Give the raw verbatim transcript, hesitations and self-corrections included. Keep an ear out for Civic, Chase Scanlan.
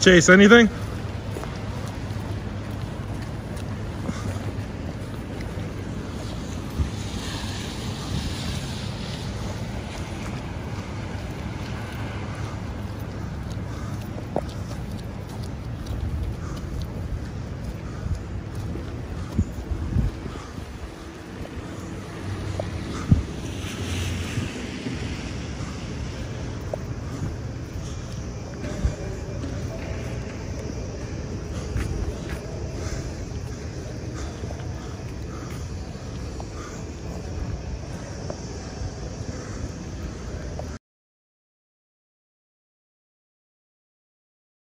Chase, anything?